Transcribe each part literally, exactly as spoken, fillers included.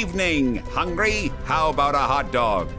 evening. Hungry? How about a hot dog?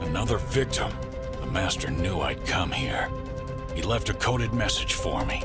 Another victim. The Master knew I'd come here. He left a coded message for me.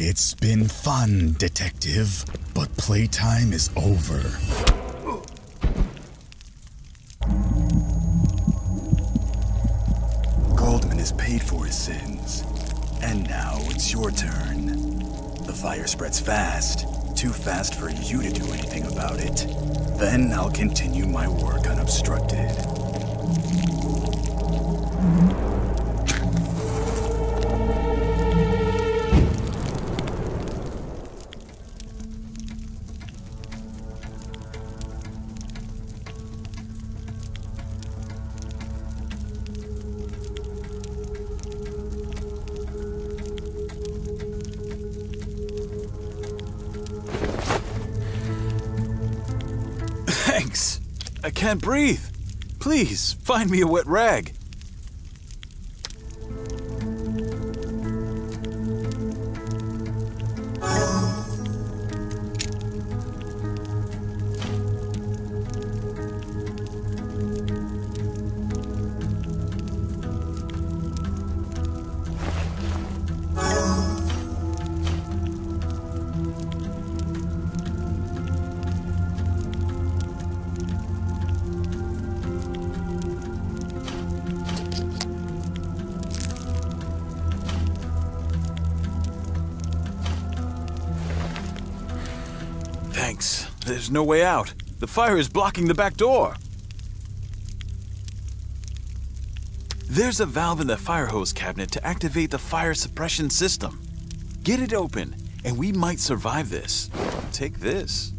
It's been fun, detective, but playtime is over. Goldman has paid for his sins, and now it's your turn. The fire spreads fast, too fast for you to do anything about it. Then I'll continue my work unobstructed. Thanks. I can't breathe. Please, find me a wet rag. Thanks. There's no way out. The fire is blocking the back door. There's a valve in the fire hose cabinet to activate the fire suppression system. Get it open, and we might survive this. Take this.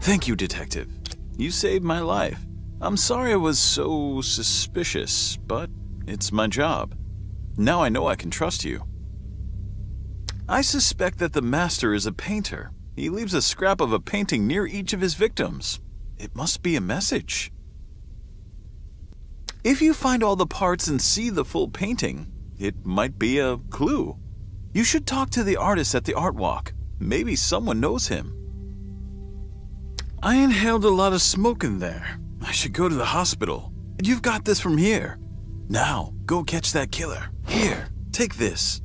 Thank you, Detective. You saved my life. I'm sorry I was so suspicious, but it's my job. Now I know I can trust you. I suspect that the Master is a painter. He leaves a scrap of a painting near each of his victims. It must be a message. If you find all the parts and see the full painting, it might be a clue. You should talk to the artist at the art walk. Maybe someone knows him. I inhaled a lot of smoke in there. I should go to the hospital. You've got this from here. Now, go catch that killer. Here, take this.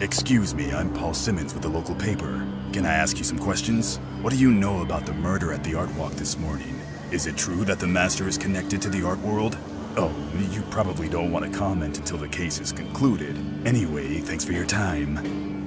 Excuse me, I'm Paul Simmons with the local paper. Can I ask you some questions? What do you know about the murder at the art walk this morning? Is it true that the Master is connected to the art world? Oh, you probably don't want to comment until the case is concluded. Anyway, thanks for your time.